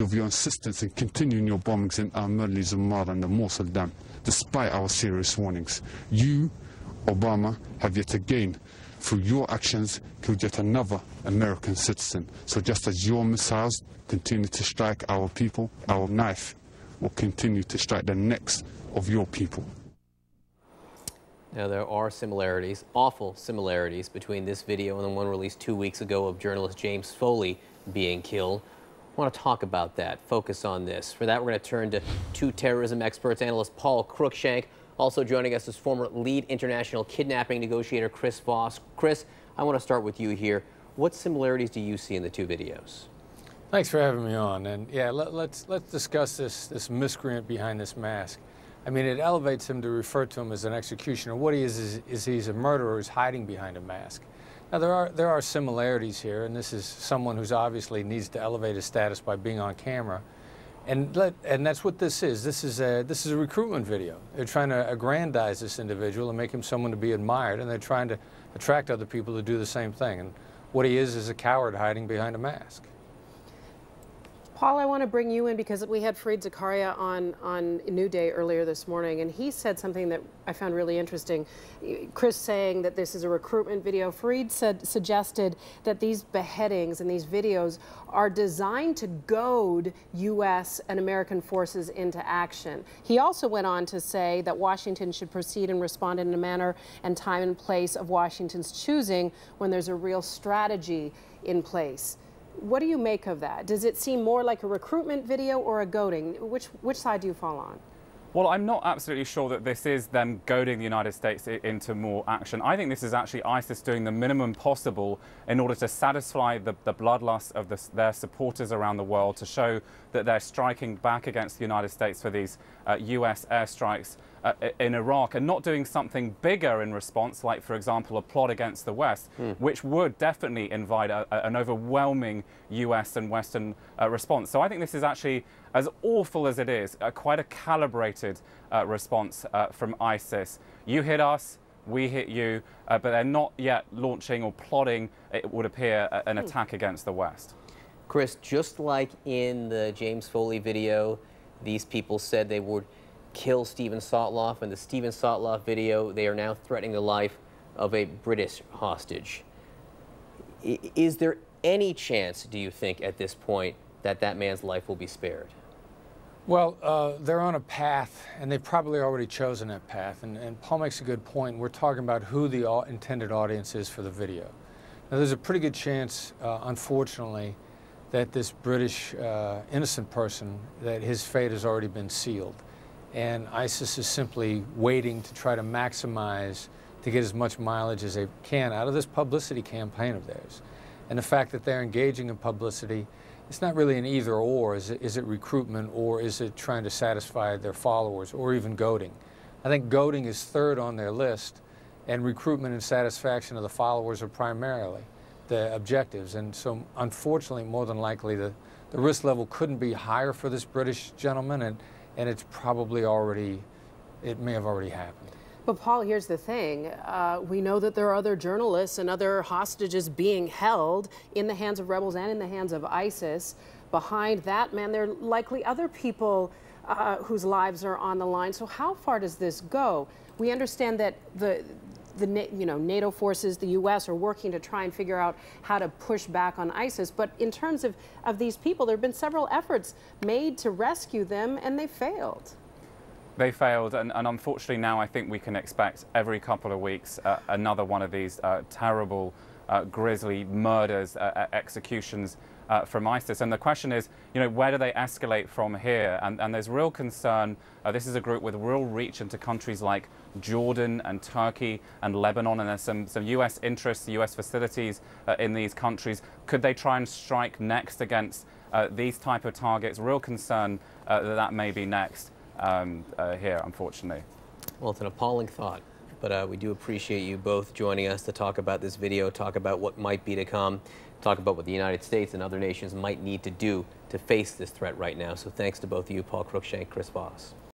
of your insistence in continuing your bombings in Al-Malazumar and the Mosul Dam, despite our serious warnings. You, Obama, have yet again, through your actions, killed yet another American citizen. So just as your missiles continue to strike our people, our knife will continue to strike the necks of your people. Now, there are similarities, awful similarities, between this video and the one released 2 weeks ago of journalist James Foley being killed. I want to talk about that, focus on this. For that, we're going to turn to two terrorism experts, analyst Paul Cruikshank. Also joining us is former lead international kidnapping negotiator Chris Voss. Chris, I want to start with you here. What similarities do you see in the two videos? Thanks for having me on. And yeah, let's discuss this miscreant behind this mask. I mean, it elevates him to refer to him as an executioner. What he is he's a murderer who's hiding behind a mask. Now, there are similarities here, and this is someone who's obviously needs to elevate his status by being on camera, and that's what this is. This is a recruitment video. They're trying to aggrandize this individual and make him someone to be admired, and they're trying to attract other people to do the same thing. And what he is a coward hiding behind a mask. Paul, I want to bring you in because we had Fareed Zakaria on New Day earlier this morning, and he said something that I found really interesting. Chris saying that this is a recruitment video. Fareed suggested that these beheadings and these videos are designed to goad U.S. and American forces into action. He also went on to say that Washington should proceed and respond in a manner and time and place of Washington's choosing when there's a real strategy in place. What do you make of that? Does it seem more like a recruitment video or a goading? Which side do you fall on? Well, I'm not absolutely sure that this is them goading the United States into more action. I think this is actually ISIS doing the minimum possible in order to satisfy the bloodlust of their supporters around the world, to show that they're striking back against the United States for these U.S. airstrikes in Iraq, and not doing something bigger in response, like, for example, a plot against the West, which would definitely invite an overwhelming U.S. and Western response. So I think this is actually, as awful as it is, quite a calibrated response from ISIS. You hit us, we hit you, but they're not yet launching or plotting, it would appear, an attack against the West. Chris, just like in the James Foley video, these people said they would kill Stephen Sotloff. In the Stephen Sotloff video, they are now threatening the life of a British hostage. Is there any chance, do you think, at this point, that that man's life will be spared? Well, they're on a path, and they've probably already chosen that path. And Paul makes a good point. We're talking about who the intended audience is for the video. Now, there's a pretty good chance, unfortunately, that this British innocent person, that his fate has already been sealed. And ISIS is simply waiting to try to maximize, to get as much mileage as they can out of this publicity campaign of theirs. And the fact that they're engaging in publicity, it's not really an either or. Is it recruitment, or is it trying to satisfy their followers, or even goading? I think goading is third on their list, and recruitment and satisfaction of the followers are primarily the objectives. And so, unfortunately, more than likely, the risk level couldn't be higher for this British gentleman, and it's probably already, it may have already happened. But Paul, here's the thing. We know that there are other journalists and other hostages being held in the hands of rebels and in the hands of ISIS. Behind that man, there are likely other people whose lives are on the line. So how far does this go? We understand that the NATO forces, the U.S. are working to try and figure out how to push back on ISIS. But in terms of these people, there have been several efforts made to rescue them, and they failed. They failed, and unfortunately now I think we can expect every couple of weeks another one of these terrible, grisly murders, executions from ISIS. And the question is, you know, where do they escalate from here? And there's real concern. This is a group with real reach into countries like Jordan and Turkey and Lebanon, and there's some U.S. interests, U.S. facilities in these countries. Could they try and strike next against these type of targets? Real concern that may be next here, unfortunately. Well, it's an appalling thought, but we do appreciate you both joining us to talk about this video, talk about what might be to come, talk about what the United States and other nations might need to do to face this threat right now. So thanks to both of you, Paul Cruikshank, Chris Voss.